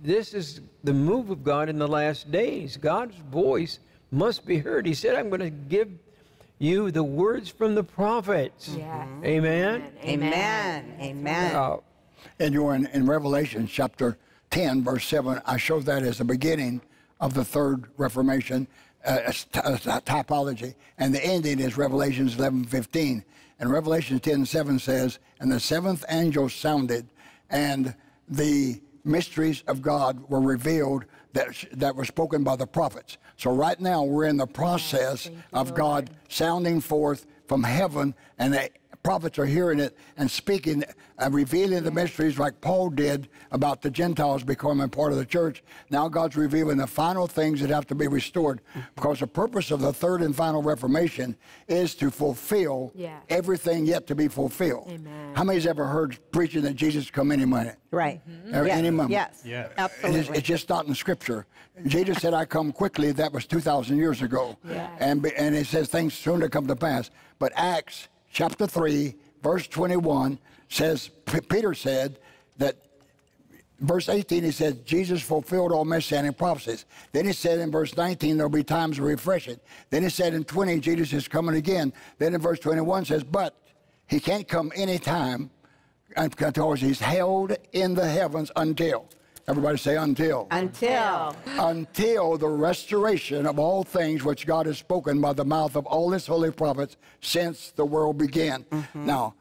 This is the move of God in the last days. God's voice must be heard. He said, I'm going to give you the words from the prophets. Yes. Amen? Amen. Amen. And you're in Revelation chapter 10, verse 7. I show that as the beginning of the third Reformation, typology. And the ending is Revelation 11:15. And Revelation 10:7 says, and the seventh angel sounded, and the mysteries of God were revealed that were spoken by the prophets. So right now we're in the process of God sounding forth from heaven, and the prophets are hearing it and speaking and revealing the mysteries like Paul did about the Gentiles becoming part of the church. Now God's revealing the final things that have to be restored, because the purpose of the third and final Reformation is to fulfill everything yet to be fulfilled. Amen. How many's ever heard preaching that Jesus come any minute? Right. Any moment. Yes. Absolutely. It's just not in Scripture. Jesus said, I come quickly. That was 2,000 years ago. Yeah. And it says things soon to come to pass. But Acts chapter 3, verse 21 says, Peter said that, verse 18, he said, Jesus fulfilled all messianic prophecies. Then he said in verse 19, there'll be times of refreshing. Then he said in 20, Jesus is coming again. Then in verse 21 says, but he can't come any time until he's held in the heavens until. Everybody say until. Until. Until the restoration of all things which God has spoken by the mouth of all his holy prophets since the world began. Now,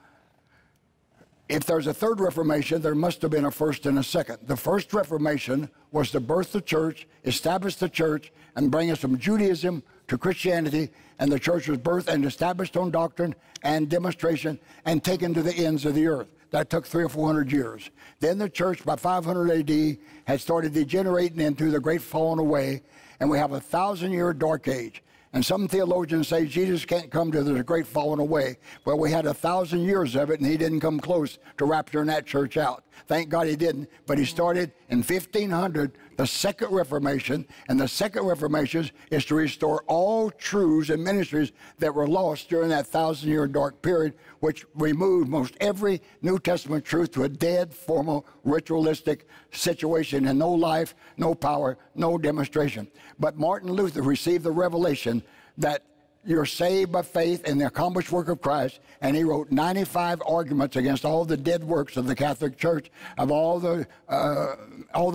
if there's a third Reformation, there must have been a first and a second. The first Reformation was to birth the church, establish the church, and bring us from Judaism to Christianity, and the church was birthed and established on doctrine and demonstration and taken to the ends of the earth. That took 300 or 400 years. Then the church by 500 A.D. had started degenerating into the great falling away, and we have a 1,000-year dark age. And some theologians say Jesus can't come to the great falling away. Well, we had a 1,000 years of it, and he didn't come close to rapturing that church out. Thank God he didn't. But he started in 1500, the second Reformation, and the second Reformation is to restore all truths and ministries that were lost during that 1,000-year dark period, which removed most every New Testament truth to a dead, formal, ritualistic situation, and no life, no power, no demonstration. But Martin Luther received the revelation that you're saved by faith in the accomplished work of Christ, and he wrote 95 arguments against all the dead works of the Catholic Church, of all the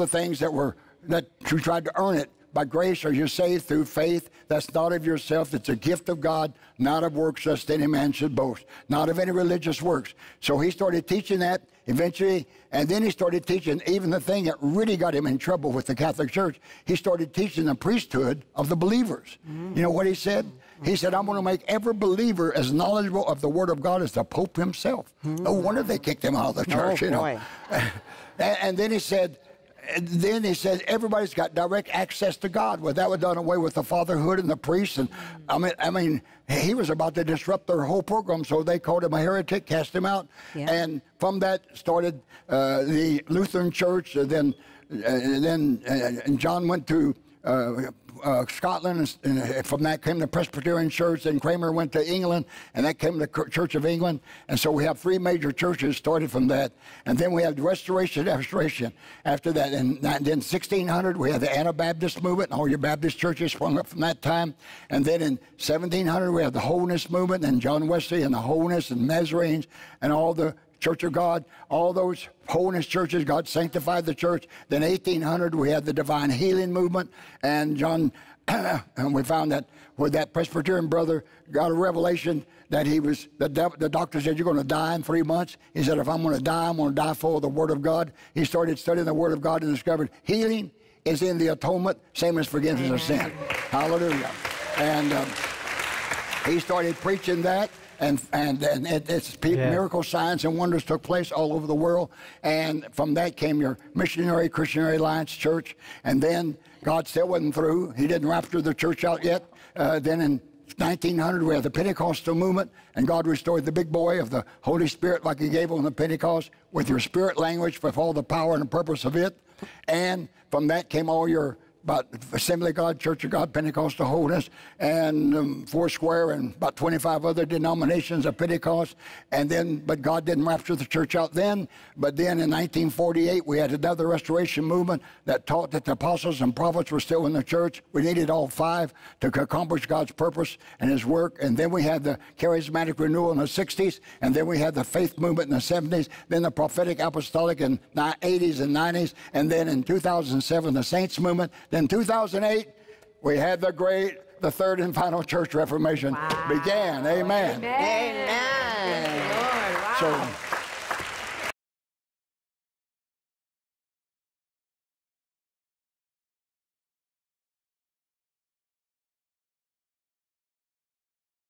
things that you tried to earn it. By grace are you saved through faith. That's not of yourself. It's a gift of God, not of works, lest any man should boast, not of any religious works. So he started teaching that eventually, and then he started teaching even the thing that really got him in trouble with the Catholic Church. He started teaching the priesthood of the believers. You know what he said? He said, I'm going to make every believer as knowledgeable of the Word of God as the Pope himself. No wonder they kicked him out of the church, you know. And then he said, everybody's got direct access to God. Well, that was done away with the fatherhood and the priests. And I mean, he was about to disrupt their whole program, so they called him a heretic, cast him out. And from that started the Lutheran Church. And then John went to Scotland, and from that came the Presbyterian Church, and Cranmer went to England, and that came the Church of England. And so we have three major churches started from that, and then we have the Restoration after that. And then 1600 we had the Anabaptist movement, and all your Baptist churches sprung up from that time. And then in 1700 we had the Holiness movement, and John Wesley and the Holiness and Nazarenes and all the Church of God, all those holiness churches. God sanctified the church. Then 1800, we had the Divine Healing movement, and John, and we found that with that Presbyterian brother got a revelation that he was, the doctor said, you're going to die in 3 months. He said, if I'm going to die, I'm going to die for the Word of God. He started studying the Word of God and discovered healing is in the atonement, same as forgiveness of sin. Hallelujah. And he started preaching that. And it's miracle signs and wonders took place all over the world. And from that came your missionary Christianary Alliance Church. And then God still wasn't through. He didn't rapture the church out yet. Then in 1900, we had the Pentecostal movement, and God restored the big boy of the Holy Spirit like he gave on the Pentecost with your spirit language, with all the power and the purpose of it. And from that came all your about Assembly of God, Church of God, Pentecostal Holiness, and Foursquare, and about 25 other denominations of Pentecost. And then, but God didn't rapture the church out then. But then in 1948, we had another restoration movement that taught that the apostles and prophets were still in the church. We needed all five to accomplish God's purpose and His work. And then we had the charismatic renewal in the 60s, and then we had the faith movement in the 70s, then the prophetic apostolic in the 80s and 90s, and then in 2007, the Saints movement. Then 2008, we had the third and final church reformation began. Amen. Amen. Amen. Amen. Lord, wow. So,